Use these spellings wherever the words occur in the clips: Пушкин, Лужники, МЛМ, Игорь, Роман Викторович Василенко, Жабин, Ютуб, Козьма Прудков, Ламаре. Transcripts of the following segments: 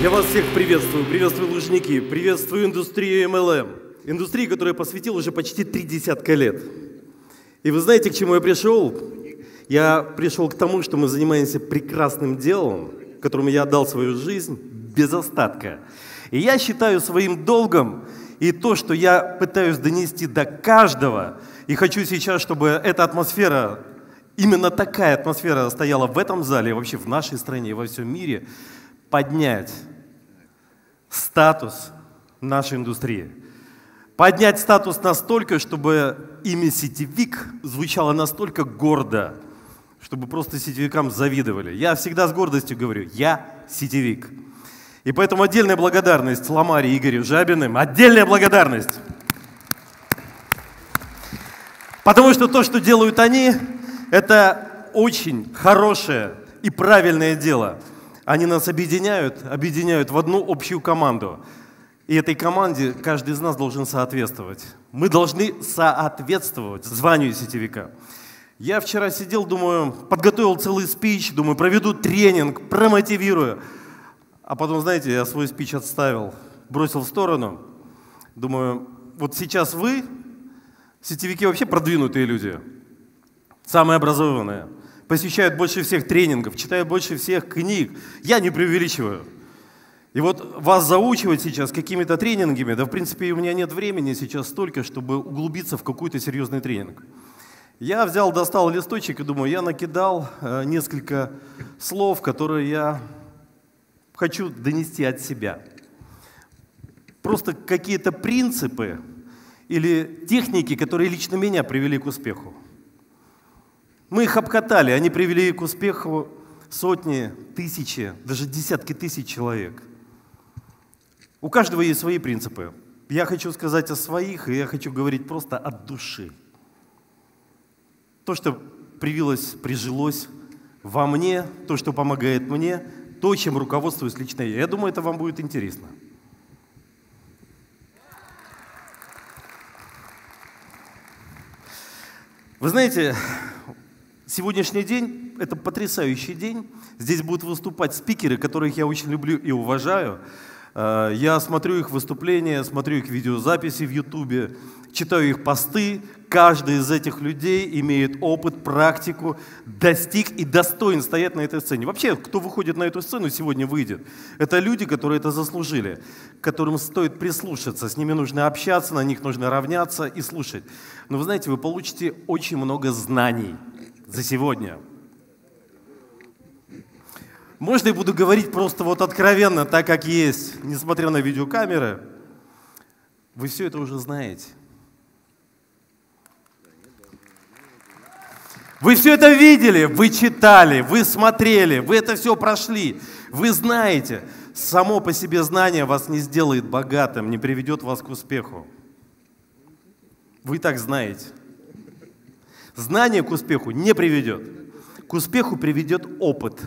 Я вас всех приветствую, приветствую Лужники, приветствую индустрию МЛМ. Индустрии, которой я посвятил уже почти 30 лет. И вы знаете, к чему я пришел? Я пришел к тому, что мы занимаемся прекрасным делом, которому я отдал свою жизнь без остатка. И я считаю своим долгом, и то, что я пытаюсь донести до каждого, и хочу сейчас, чтобы эта атмосфера, именно такая атмосфера стояла в этом зале, вообще в нашей стране и во всем мире, поднять статус нашей индустрии. Поднять статус настолько, чтобы имя сетевик звучало настолько гордо, чтобы просто сетевикам завидовали. Я всегда с гордостью говорю, я сетевик. И поэтому отдельная благодарность Ламаре, Игорю, Жабиным. Отдельная благодарность. Потому что то, что делают они, это очень хорошее и правильное дело. Они нас объединяют в одну общую команду. И этой команде каждый из нас должен соответствовать. Мы должны соответствовать званию сетевика. Я вчера сидел, думаю, подготовил целый спич, думаю, проведу тренинг, промотивирую. А потом, знаете, я свой спич отставил, бросил в сторону. Думаю, вот сейчас вы, сетевики, вообще продвинутые люди, самые образованные, посещают больше всех тренингов, читают больше всех книг. Я не преувеличиваю. И вот вас заучивать сейчас какими-то тренингами, да в принципе у меня нет времени сейчас столько, чтобы углубиться в какой-то серьезный тренинг. Я взял, достал листочек и думаю, я накидал несколько слов, которые я хочу донести от себя. Просто какие-то принципы или техники, которые лично меня привели к успеху. Мы их обкатали, они привели к успеху сотни, тысячи, даже десятки тысяч человек. У каждого есть свои принципы. Я хочу сказать о своих, и я хочу говорить просто от души. То, что привилось, прижилось во мне, то, что помогает мне, то, чем руководствуюсь лично я. Я думаю, это вам будет интересно. Вы знаете, сегодняшний день – это потрясающий день. Здесь будут выступать спикеры, которых я очень люблю и уважаю. Я смотрю их выступления, смотрю их видеозаписи в Ютубе, читаю их посты. Каждый из этих людей имеет опыт, практику, достиг и достоин стоять на этой сцене. Вообще, кто выходит на эту сцену, сегодня выйдет. Это люди, которые это заслужили, к которым стоит прислушаться. С ними нужно общаться, на них нужно равняться и слушать. Но вы знаете, вы получите очень много знаний за сегодня. Можно я буду говорить просто вот откровенно, так как есть, несмотря на видеокамеры? Вы все это уже знаете. Вы все это видели, вы читали, вы смотрели, вы это все прошли, вы знаете. Само по себе знание вас не сделает богатым, не приведет вас к успеху. Вы так знаете. Знание к успеху не приведет. К успеху приведет опыт.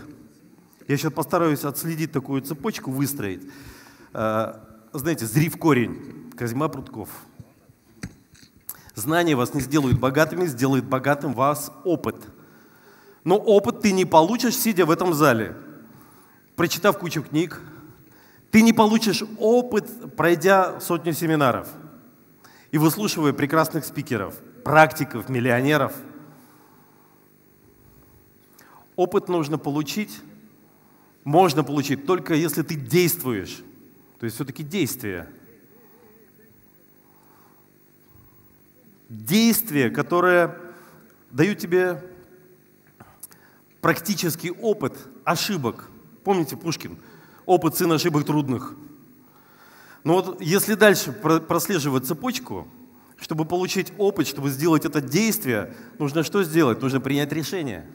Я сейчас постараюсь отследить такую цепочку, выстроить. Знаете, зри в корень. Козьма Прудков. Знания вас не сделают богатыми, сделает богатым вас опыт. Но опыт ты не получишь, сидя в этом зале, прочитав кучу книг. Ты не получишь опыт, пройдя сотню семинаров и выслушивая прекрасных спикеров, практиков, миллионеров. Опыт нужно получить, можно получить только если ты действуешь. То есть все-таки действие. Действия, которые дают тебе практический опыт ошибок. Помните Пушкин? Опыт сын ошибок трудных. Но вот если дальше прослеживать цепочку, чтобы получить опыт, чтобы сделать это действие, нужно что сделать? Нужно принять решение.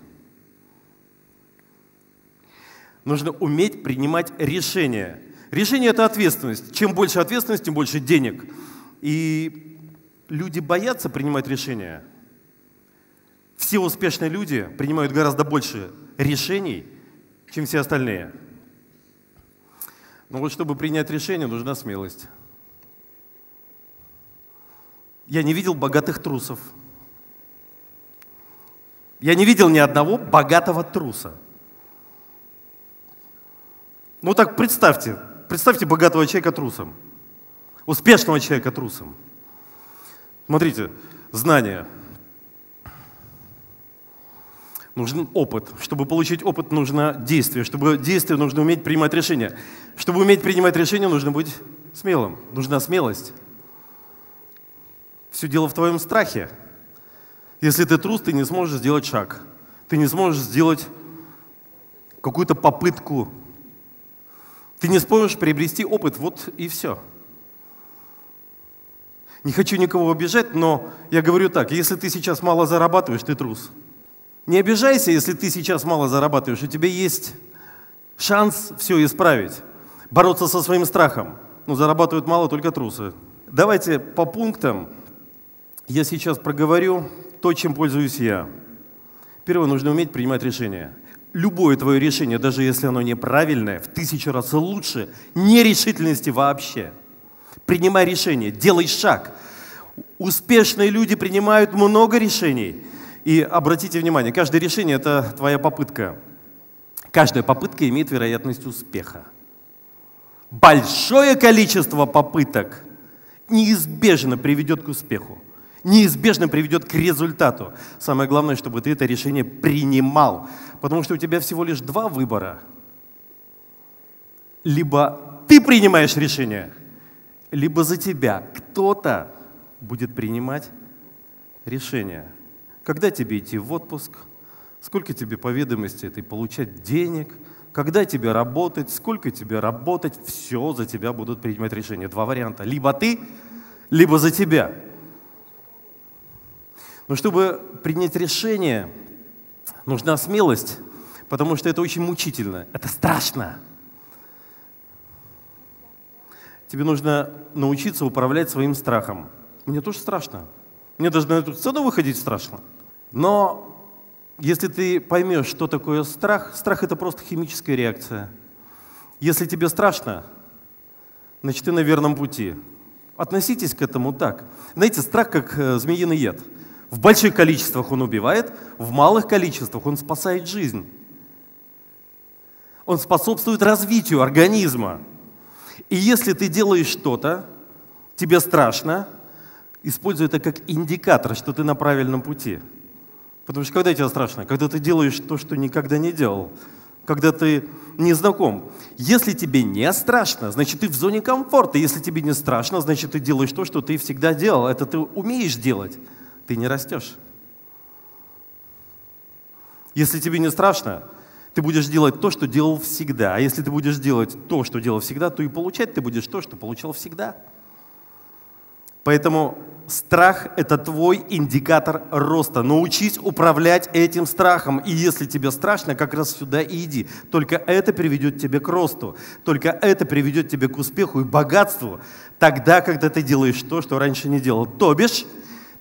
Нужно уметь принимать решения. Решение – это ответственность. Чем больше ответственности, тем больше денег. И люди боятся принимать решения. Все успешные люди принимают гораздо больше решений, чем все остальные. Но вот чтобы принять решение, нужна смелость. Я не видел богатых трусов. Я не видел ни одного богатого труса. Ну так представьте, Представьте богатого человека трусом, успешного человека трусом. Смотрите, знания. Нужен опыт. Чтобы получить опыт, нужно действие. Чтобы действие, нужно уметь принимать решения. Чтобы уметь принимать решения, нужно быть смелым. Нужна смелость. Все дело в твоем страхе. Если ты трус, ты не сможешь сделать шаг. Ты не сможешь сделать какую-то попытку. Ты не сможешь приобрести опыт. Вот и все. Не хочу никого обижать, но я говорю так. Если ты сейчас мало зарабатываешь, ты трус. Не обижайся, если ты сейчас мало зарабатываешь. У тебя есть шанс все исправить. Бороться со своим страхом. Но зарабатывают мало только трусы. Давайте по пунктам я сейчас проговорю то, чем пользуюсь я. Первое, нужно уметь принимать решения. Любое твое решение, даже если оно неправильное, в 1000 раз лучше нерешительности вообще. Принимай решение, делай шаг. Успешные люди принимают много решений. И обратите внимание, каждое решение – это твоя попытка. Каждая попытка имеет вероятность успеха. Большое количество попыток неизбежно приведет к успеху. Неизбежно приведет к результату. Самое главное, чтобы ты это решение принимал. Потому что у тебя всего лишь 2 выбора. Либо ты принимаешь решение, либо за тебя кто-то будет принимать решение. Когда тебе идти в отпуск, сколько тебе по ведомости ты получать денег, когда тебе работать, сколько тебе работать, все за тебя будут принимать решения. 2 варианта. Либо ты, либо за тебя. Но чтобы принять решение, нужна смелость, потому что это очень мучительно, это страшно. Тебе нужно научиться управлять своим страхом. Мне тоже страшно. Мне даже на эту сцену выходить страшно. Но если ты поймешь, что такое страх, страх — это просто химическая реакция. Если тебе страшно, значит, ты на верном пути. Относитесь к этому так. Знаете, страх как змеиный яд. В больших количествах он убивает, в малых количествах он спасает жизнь. Он способствует развитию организма. И если ты делаешь что-то, тебе страшно, используй это как индикатор, что ты на правильном пути. Потому что когда тебе страшно? Когда ты делаешь то, что никогда не делал. Когда ты не знаком. Если тебе не страшно, значит, ты в зоне комфорта. Если тебе не страшно, значит, ты делаешь то, что ты всегда делал. Это ты умеешь делать. Ты не растешь. Если тебе не страшно, ты будешь делать то, что делал всегда. А если ты будешь делать то, что делал всегда, то и получать ты будешь то, что получал всегда. Поэтому страх – это твой индикатор роста. Научись управлять этим страхом. И если тебе страшно, как раз сюда и иди. Только это приведет тебя к росту. Только это приведет тебя к успеху и богатству. Тогда, когда ты делаешь то, что раньше не делал. То бишь,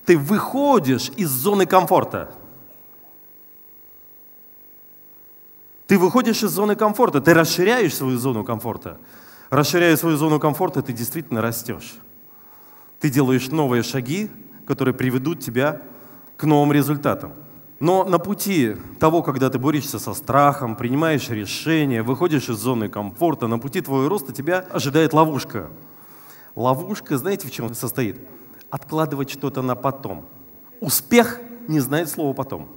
ты выходишь из зоны комфорта. Ты выходишь из зоны комфорта. Ты расширяешь свою зону комфорта. Расширяя свою зону комфорта, ты действительно растешь. Ты делаешь новые шаги, которые приведут тебя к новым результатам. Но на пути того, когда ты борешься со страхом, принимаешь решения, выходишь из зоны комфорта, на пути твоего роста тебя ожидает ловушка. Ловушка, знаете, в чем состоит? Откладывать что-то на потом. Успех не знает слова «потом».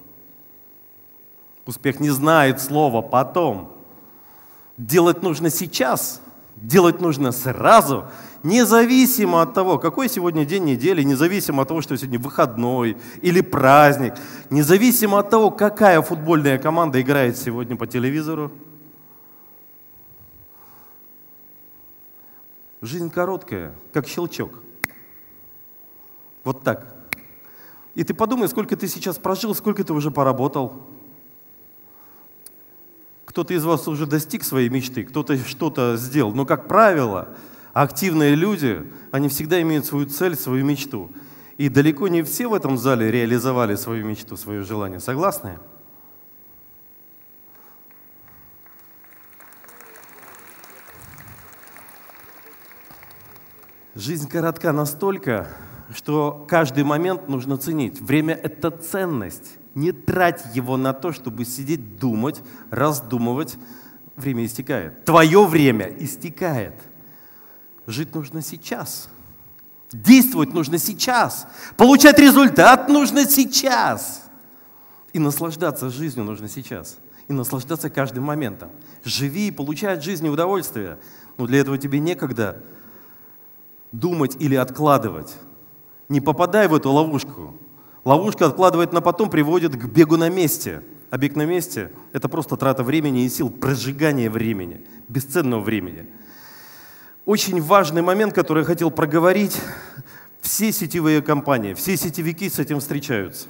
Успех не знает слова «потом». Делать нужно сейчас. Делать нужно сразу, независимо от того, какой сегодня день недели, независимо от того, что сегодня выходной или праздник, независимо от того, какая футбольная команда играет сегодня по телевизору. Жизнь короткая, как щелчок. Вот так. И ты подумай, сколько ты сейчас прожил, сколько ты уже поработал. Кто-то из вас уже достиг своей мечты, кто-то что-то сделал. Но, как правило, активные люди, они всегда имеют свою цель, свою мечту. И далеко не все в этом зале реализовали свою мечту, свое желание. Согласны? Жизнь коротка настолько, что каждый момент нужно ценить. Время — это ценность. Не трать его на то, чтобы сидеть, думать, раздумывать, время истекает. Твое время истекает. Жить нужно сейчас. Действовать нужно сейчас. Получать результат нужно сейчас. И наслаждаться жизнью нужно сейчас. И наслаждаться каждым моментом. Живи и получай от жизни удовольствие. Но для этого тебе некогда думать или откладывать. Не попадай в эту ловушку. Ловушка откладывает на потом, приводит к бегу на месте. А бег на месте – это просто трата времени и сил, прожигание времени, бесценного времени. Очень важный момент, который я хотел проговорить. Все сетевые компании, все сетевики с этим встречаются.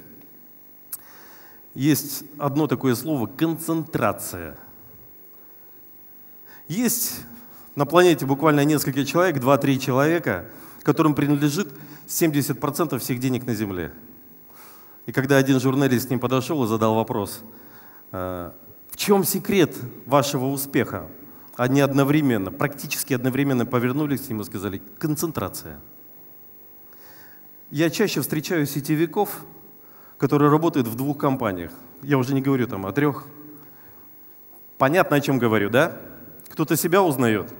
Есть одно такое слово – концентрация. Есть на планете буквально несколько человек, 2-3 человека, которым принадлежит 70% всех денег на Земле. И когда один журналист к ним подошел и задал вопрос, в чем секрет вашего успеха, они одновременно, практически одновременно повернулись к ним и сказали: концентрация. Я чаще встречаю сетевиков, которые работают в 2 компаниях. Я уже не говорю там о 3. Понятно, о чем говорю, да? Кто-то себя узнает.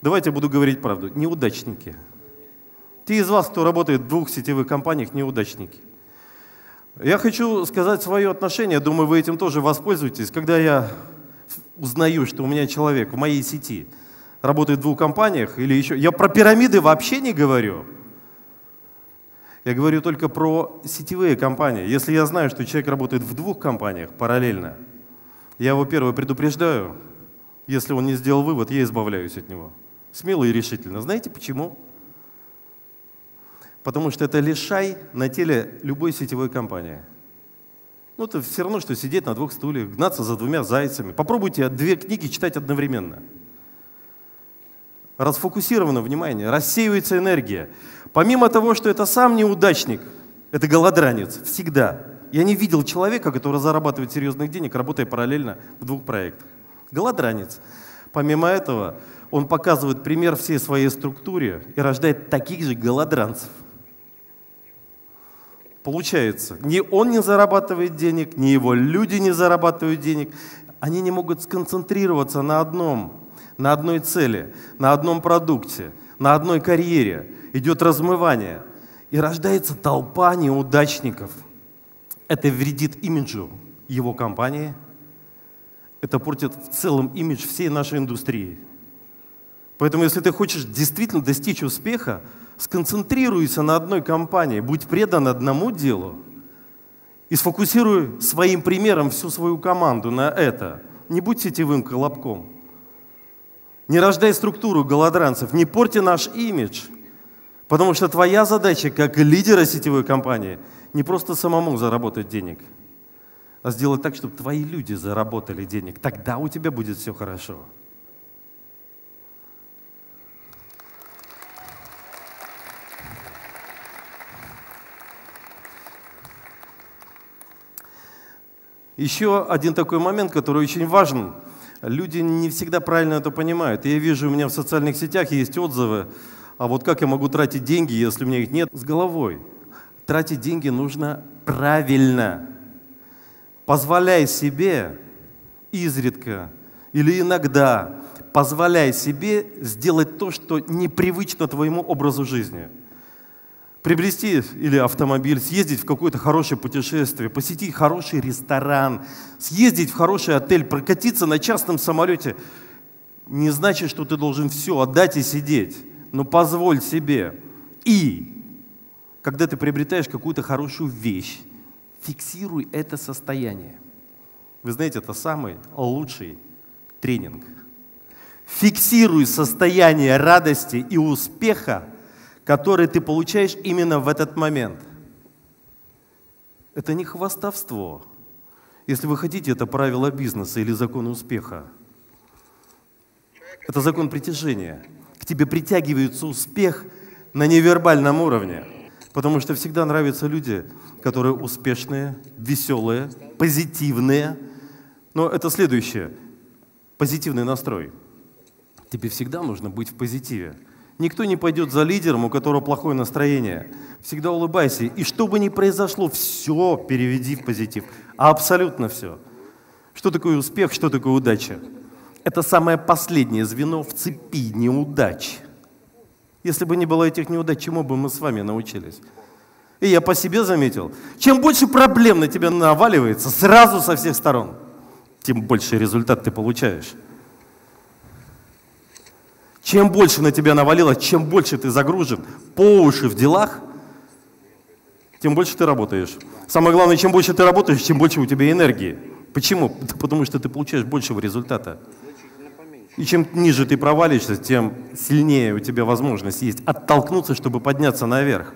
Давайте я буду говорить правду. Неудачники. Те из вас, кто работает в 2 сетевых компаниях, неудачники. Я хочу сказать свое отношение, думаю, вы этим тоже воспользуетесь. Когда я узнаю, что у меня человек в моей сети работает в 2 компаниях, или еще... Я про пирамиды вообще не говорю. Я говорю только про сетевые компании. Если я знаю, что человек работает в 2 компаниях параллельно, я его первое предупреждаю. Если он не сделал вывод, я избавляюсь от него. Смело и решительно. Знаете почему? Потому что это лишай на теле любой сетевой компании. Ну, это все равно, что сидеть на 2 стульях, гнаться за 2 зайцами. Попробуйте 2 книги читать одновременно. Расфокусировано внимание, рассеивается энергия. Помимо того, что это сам неудачник, это голодранец всегда. Я не видел человека, который зарабатывает серьезных денег, работая параллельно в 2 проектах. Голодранец. Помимо этого, он показывает пример всей своей структуре и рождает таких же голодранцев. Получается, ни он не зарабатывает денег, ни его люди не зарабатывают денег. Они не могут сконцентрироваться на одной цели, на одном продукте, на одной карьере. Идет размывание. И рождается толпа неудачников. Это вредит имиджу его компании. Это портит в целом имидж всей нашей индустрии. Поэтому, если ты хочешь действительно достичь успеха, сконцентрируйся на одной компании, будь предан одному делу и сфокусируй своим примером всю свою команду на это. Не будь сетевым колобком. Не рождай структуру голодранцев, не порти наш имидж. Потому что твоя задача, как лидера сетевой компании, не просто самому заработать денег, а сделать так, чтобы твои люди заработали денег. Тогда у тебя будет все хорошо. Еще один такой момент, который очень важен. Люди не всегда правильно это понимают. Я вижу, у меня в социальных сетях есть отзывы, а вот как я могу тратить деньги, если у меня их нет? С головой. Тратить деньги нужно правильно. Позволяй себе изредка или иногда, позволяй себе сделать то, что непривычно твоему образу жизни. Приобрести или автомобиль, съездить в какое-то хорошее путешествие, посетить хороший ресторан, съездить в хороший отель, прокатиться на частном самолете. Не значит, что ты должен все отдать и сидеть, но позволь себе. И когда ты приобретаешь какую-то хорошую вещь, фиксируй это состояние. Вы знаете, это самый лучший тренинг. Фиксируй состояние радости и успеха, который ты получаешь именно в этот момент. Это не хвастовство. Если вы хотите, это правило бизнеса или закон успеха. Это закон притяжения. К тебе притягивается успех на невербальном уровне. Потому что всегда нравятся люди, которые успешные, веселые, позитивные. Но это следующее. Позитивный настрой. Тебе всегда нужно быть в позитиве. Никто не пойдет за лидером, у которого плохое настроение. Всегда улыбайся. И что бы ни произошло, все переведи в позитив. Абсолютно все. Что такое успех, что такое удача? Это самое последнее звено в цепи неудач. Если бы не было этих неудач, чему бы мы с вами научились? И я по себе заметил, чем больше проблем на тебя наваливается сразу со всех сторон, тем больше результат ты получаешь. Чем больше на тебя навалилось, чем больше ты загружен по уши в делах, тем больше ты работаешь. Самое главное, чем больше ты работаешь, чем больше у тебя энергии. Почему? Да потому что ты получаешь большего результата. И чем ниже ты провалишься, тем сильнее у тебя возможность есть оттолкнуться, чтобы подняться наверх.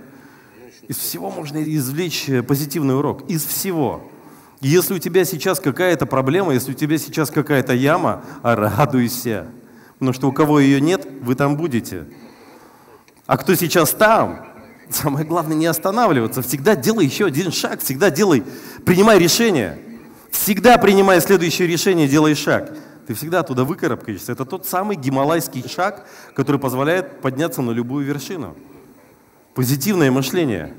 Из всего можно извлечь позитивный урок. Из всего. Если у тебя сейчас какая-то проблема, если у тебя сейчас какая-то яма, радуйся. Потому что у кого ее нет, вы там будете. А кто сейчас там, самое главное не останавливаться. Всегда делай еще один шаг, всегда делай, принимай решение. Всегда принимай следующее решение, делай шаг. Ты всегда оттуда выкарабкаешься. Это тот самый гималайский шаг, который позволяет подняться на любую вершину. Позитивное мышление.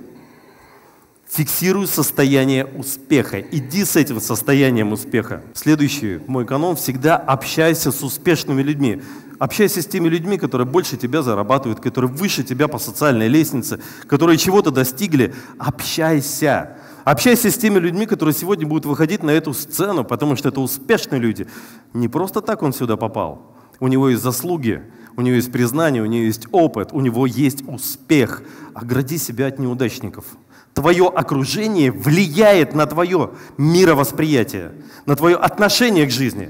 Фиксируй состояние успеха. Иди с этим состоянием успеха. Следующий мой канон. Всегда общайся с успешными людьми. Общайся с теми людьми, которые больше тебя зарабатывают, которые выше тебя по социальной лестнице, которые чего-то достигли. Общайся. Общайся с теми людьми, которые сегодня будут выходить на эту сцену, потому что это успешные люди. Не просто так он сюда попал. У него есть заслуги, у него есть признание, у него есть опыт, у него есть успех. Огради себя от неудачников. Твое окружение влияет на твое мировосприятие, на твое отношение к жизни.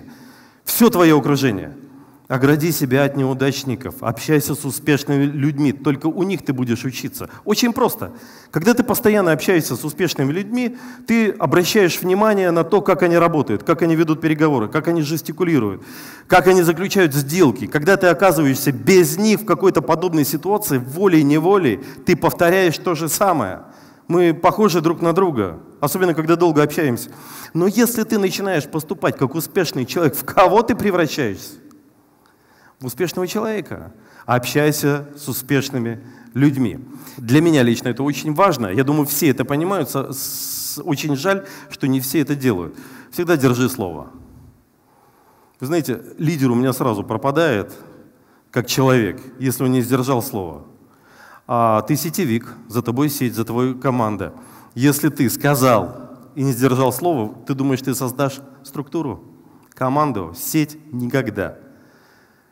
Все твое окружение. Огради себя от неудачников, общайся с успешными людьми, только у них ты будешь учиться. Очень просто. Когда ты постоянно общаешься с успешными людьми, ты обращаешь внимание на то, как они работают, как они ведут переговоры, как они жестикулируют, как они заключают сделки. Когда ты оказываешься без них в какой-то подобной ситуации, волей-неволей, ты повторяешь то же самое. Мы похожи друг на друга, особенно когда долго общаемся. Но если ты начинаешь поступать как успешный человек, в кого ты превращаешься? В успешного человека. Общайся с успешными людьми. Для меня лично это очень важно. Я думаю, все это понимают. Очень жаль, что не все это делают. Всегда держи слово. Вы знаете, лидер у меня сразу пропадает, как человек, если он не сдержал слово. А ты сетевик, за тобой сеть, за твою команда. Если ты сказал и не сдержал слово, ты думаешь, ты создашь структуру, команду, сеть? Никогда.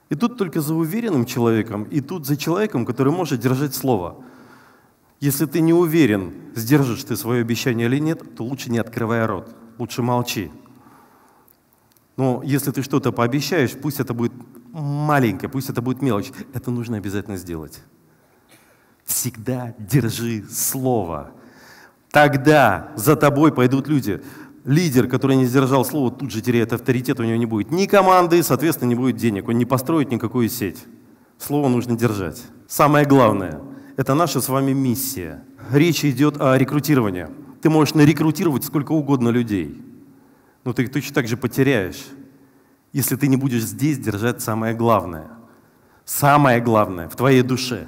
И тут только за уверенным человеком, и тут за человеком, который может держать слово. Если ты не уверен, сдержишь ты свое обещание или нет, то лучше не открывай рот, лучше молчи. Но если ты что-то пообещаешь, пусть это будет маленькое, пусть это будет мелочь, это нужно обязательно сделать. Всегда держи слово. Тогда за тобой пойдут люди. Лидер, который не сдержал слова, тут же теряет авторитет, у него не будет ни команды, соответственно, не будет денег, он не построит никакую сеть. Слово нужно держать. Самое главное – это наша с вами миссия. Речь идет о рекрутировании. Ты можешь нарекрутировать сколько угодно людей, но ты их точно так же потеряешь, если ты не будешь здесь держать самое главное. Самое главное в твоей душе.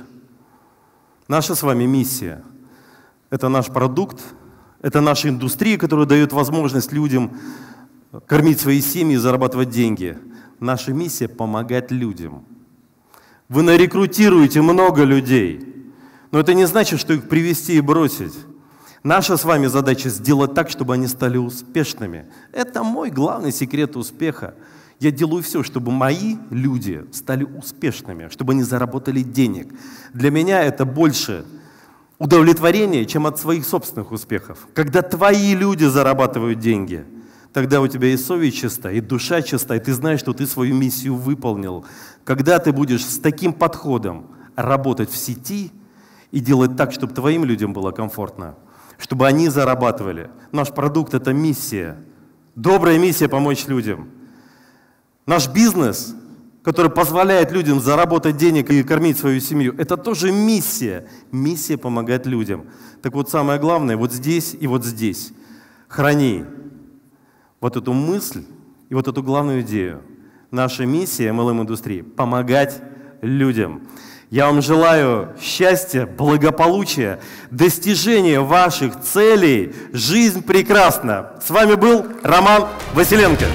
Наша с вами миссия – это наш продукт, это наша индустрия, которая дает возможность людям кормить свои семьи и зарабатывать деньги. Наша миссия – помогать людям. Вы нарекрутируете много людей, но это не значит, что их привести и бросить. Наша с вами задача – сделать так, чтобы они стали успешными. Это мой главный секрет успеха. Я делаю все, чтобы мои люди стали успешными, чтобы они заработали денег. Для меня это больше удовлетворение, чем от своих собственных успехов. Когда твои люди зарабатывают деньги, тогда у тебя и совесть чиста, и душа чиста, и ты знаешь, что ты свою миссию выполнил. Когда ты будешь с таким подходом работать в сети и делать так, чтобы твоим людям было комфортно, чтобы они зарабатывали. Наш продукт – это миссия. Добрая миссия – помочь людям. Наш бизнес, который позволяет людям заработать денег и кормить свою семью, это тоже миссия. Миссия помогать людям. Так вот, самое главное, вот здесь и вот здесь. Храни вот эту мысль и вот эту главную идею. Наша миссия МЛМ-индустрии – помогать людям. Я вам желаю счастья, благополучия, достижения ваших целей. Жизнь прекрасна. С вами был Роман Василенко.